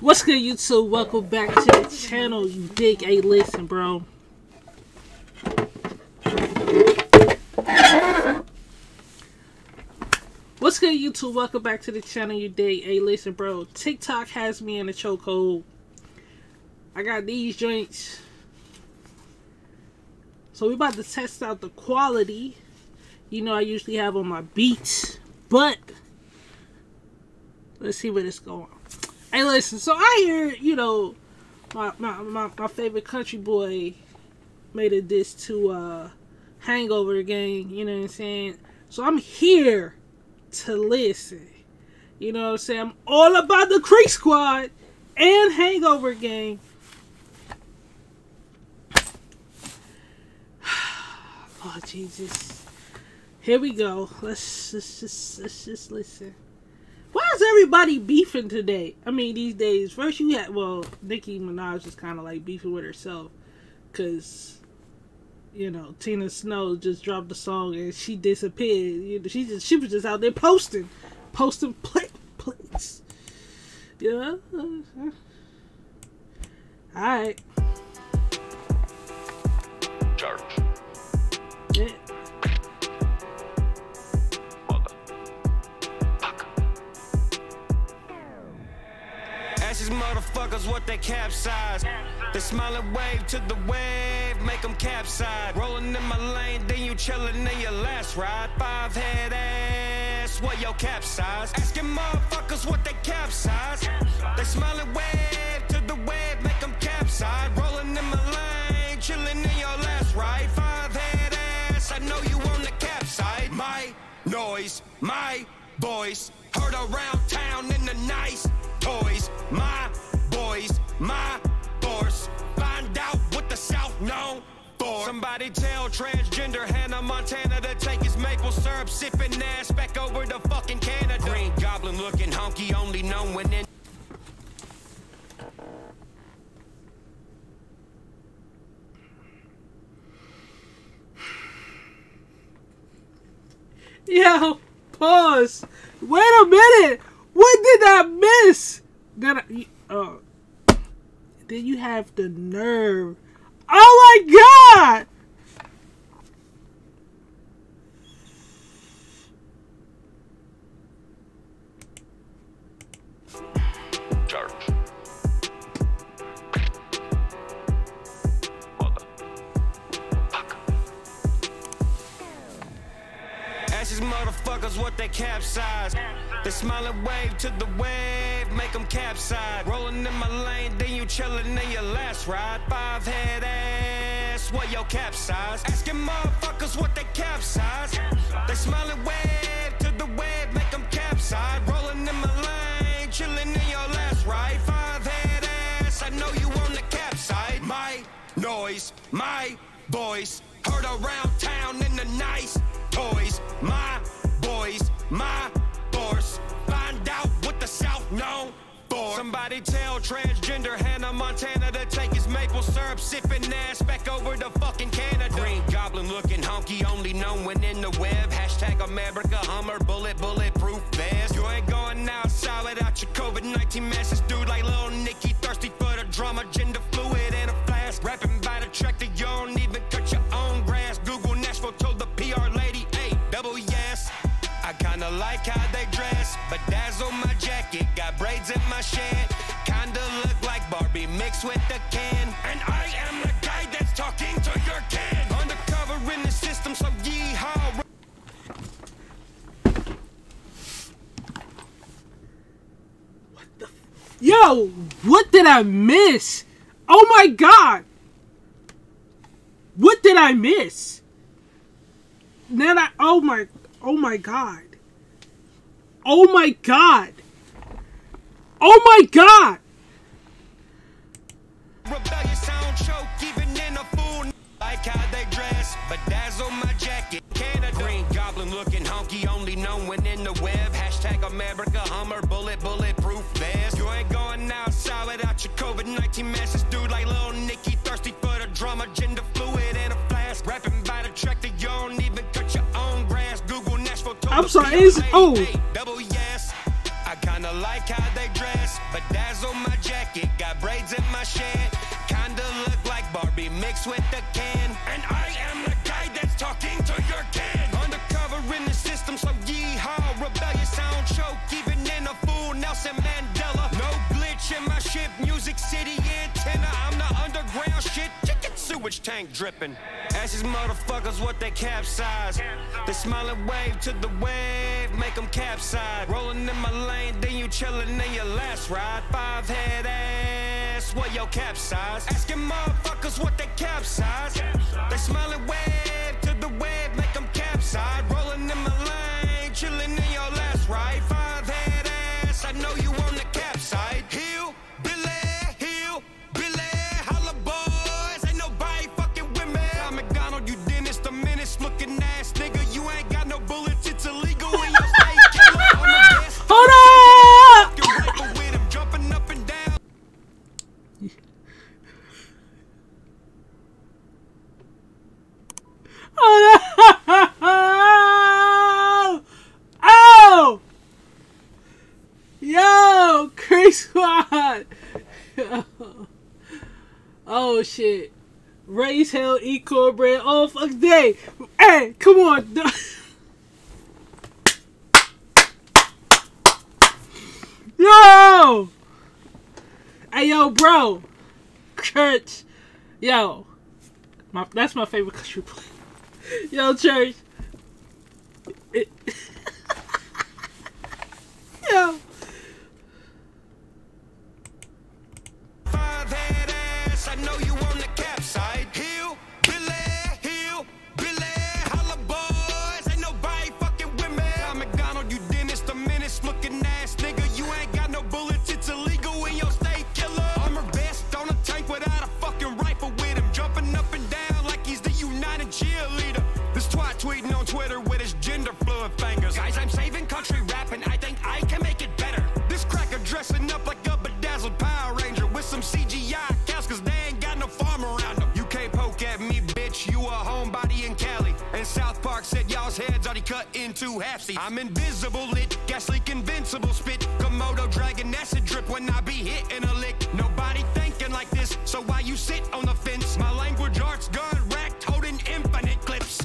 What's good, YouTube? Welcome back to the channel, you dig? Hey, listen, bro. What's good, YouTube? Welcome back to the channel, you dig? Hey, listen, bro. TikTok has me in a chokehold. I got these joints. So we're about to test out the quality. You know I usually have on my beats, but let's see where this going. Hey, listen, so I hear, you know, my favorite country boy made a diss to Hangover Gang, you know what I'm saying? So I'm here to listen, you know what I'm saying? I'm all about the Creek Squad and Hangover Gang. Oh, Jesus. Here we go. Let's just listen. Why is everybody beefing today? I mean, these days. First you had, well, Nicki Minaj is kind of like beefing with herself. Because, you know, Tina Snow just dropped the song and she disappeared. You know, she was just out there posting. Posting plates. Yeah. Alright. Charge. Yeah. Motherfuckers, what they capsize. The smiling wave to the wave, make them capsize. Rolling in my lane, then you chilling in your last ride. Five head ass, what your capsize? Asking motherfuckers what they capsize. They smiling wave to the wave, make them capsize. Rolling in my lane, chilling in your last ride. Five head ass, I know you on the capside. My noise, my voice, heard around town in the nice toys. My boys, my force, find out what the South known for. Somebody tell transgender Hannah Montana to take his maple syrup sipping ass back over to fucking Canada. Green Goblin looking honky, only known when in. Yo, pause. Wait a minute. What did I miss? Then you have the nerve. Oh my God! Charge. Ask these motherfuckers what they capsize. The smiling wave to the wave, make them capsize. Rolling in my lane, then you chilling in your last ride. Five head ass, what your capsize? Asking motherfuckers what they capsize. They smiling wave to the wave, make them capsize. Rolling in my lane, chilling in your last ride. Five head ass, I know you on the capside. My noise, my voice, heard around town in the nice toys. My boys, my find out what the South known for. Somebody tell transgender Hannah Montana to take his maple syrup sipping ass back over to fucking Canada. Green Goblin looking honky, only known when in the web. Hashtag America Hummer, bulletproof vest. You ain't going outside without your COVID-19 message, dude. Like Lil Nicky, thirsty for the drama, gender fluid and a flask. Rapping by the tractor, you don't even cut your own grass. Google Nashville told the PR lady, hey, double yes. I kinda like how they dress, but dazzle my jacket, got braids in my shed. Kinda look like Barbie mixed with the can. And I am the guy that's talking to your kid. Undercover in the system, so yeehaw. What the? Yo, what did I miss? Oh my God! What did I miss? Then I, oh my god rebellious sound choke even in a fool. Like how they dress, but dazzle my jacket. Canada. Green Goblin looking honky, only known when in the web. Hashtag America Hummer, bulletproof vest. You ain't going outside without your COVID-19 message, dude. Like Lil Nicky, thirsty for the drama, gender fluid and a flask. Rapping by the tractor, you don't even cut your own grass. Google Nashville. I'm sorry, it's, oh. Double yes. I kinda like how they dress, bedazzle my jacket, got braids in my shed, kinda look like Barbie mixed with a can. And I am the guy that's talking to your kid. Undercover in the system, so yeehaw, rebellious, I don't choke, even in a fool, Nelson Mandela. No glitch in my ship, Music City antenna, I'm the underground shit, chicken sewage tank dripping. Ask these motherfuckers what they capsize. They smile and wave to the wave, make them capsize. Rolling in my lane, then you chilling in your last ride. Five head ass, what your capsize? Asking motherfuckers what they capsize. They smile and wave to the wave, make them capsize. Rolling in my lane, chilling in your last ride. Five head ass, I know you on the capside. Heel, Billy, heel, Billy, holla boys, ain't nobody fucking with me. I'm McDonald, you Dennis the Menace, looking ass nigga, you ain't got no bullets, it's illegal in your state. Hold on. Oh, no. Oh! Yo, Creek Squad. Yo. Oh shit! Raise hell, eat cornbread all fucking day. Hey, come on! Yo! Hey, yo, bro. Church, yo. That's my favorite country play. Yo, Church. Yo. Five head ass, I know you on the capside. Heel, Billy, holla boys, ain't nobody fucking with me. I'm McDonald, you Dennis the Menace, looking ass nigga, you ain't got no bullets, it's illegal in your state, killer. I'm her best on a tank without a fucking rifle with him, jumping up and down like he's the United Cheerleader. Tweeting on Twitter with his gender fluid fingers. Guys, I'm saving country rap and I think I can make it better. This cracker dressing up like a bedazzled Power Ranger with some CGI cows, cause they ain't got no farm around them. You can't poke at me, bitch, you a homebody in Cali. And South Park said y'all's heads already cut into halfsies. I'm invisible lit, gas leak invincible spit, Komodo dragon acid drip when I be hitting a lick. Nobody thinking like this, so why you sit on the fence? My language arts gun racked, holding infinite clips.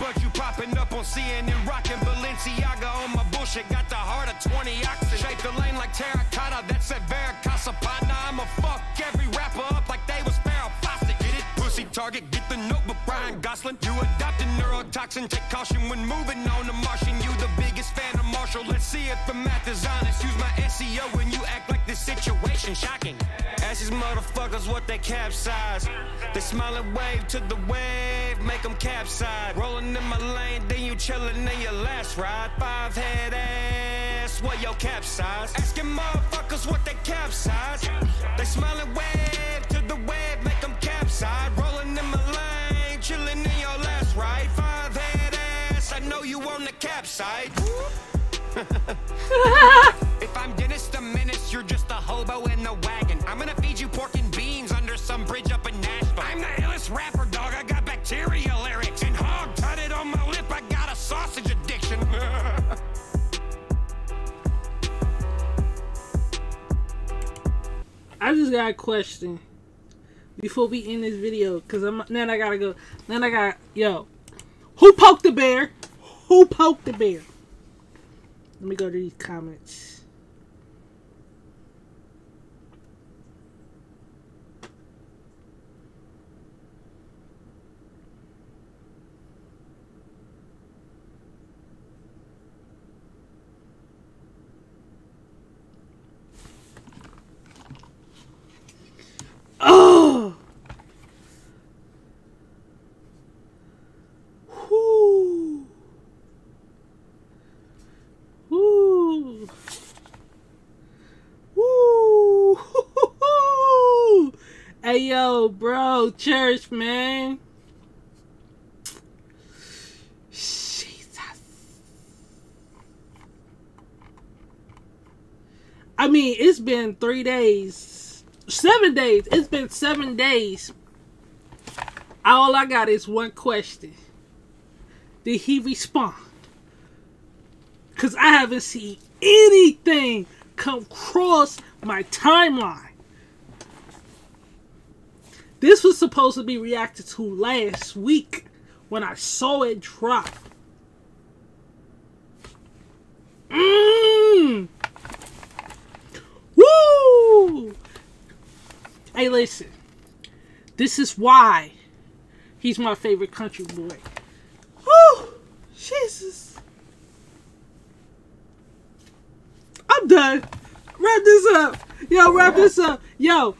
But you popping up on CNN, rocking Balenciaga on my bullshit. Got the heart of 20 oxen. Shape the lane like terracotta. That's a Veracasa partner. I'ma fuck every rapper up like they was Farrah Fawcett. Get it? Pussy target. Get the notebook, Brian Gosling. You adopted neurotoxin. Take caution when moving on the Martian. You the biggest fan of Marshall. Let's see if the math is honest. Use my SEO when you act like this situation shocking. Ask these motherfuckers what they capsize. They smile and wave to the wave, make them capsize. Rolling in my lane, then you chilling in your last ride. Five head ass, what your capsize? Asking motherfuckers what they capsize. They smile and wave to the wave, make them capsize. Rolling in my lane, chilling in your last ride. Five head ass, I know you on the capside. If I'm Dennis the Menace, you're just a hobo in the wagon. I'm gonna feed you pork and beans under some bridge up in Nashville. I'm the illest rapper, dog. I got bacteria lyrics and hog tutted on my lip. I got a sausage addiction. I just got a question before we end this video, cause then I gotta go. Then I got who poked the bear? Who poked the bear? Let me go to these comments. Oh! Hey yo, bro, Church, man. Jesus. I mean, it's been 3 days. 7 days. It's been 7 days. All I got is one question. Did he respond? Because I haven't seen anything come across my timeline. This was supposed to be reacted to last week when I saw it drop. Woo! Hey, listen. This is why he's my favorite country boy. Woo! Jesus. I'm done. Wrap this up. Yo, wrap this up. Yo.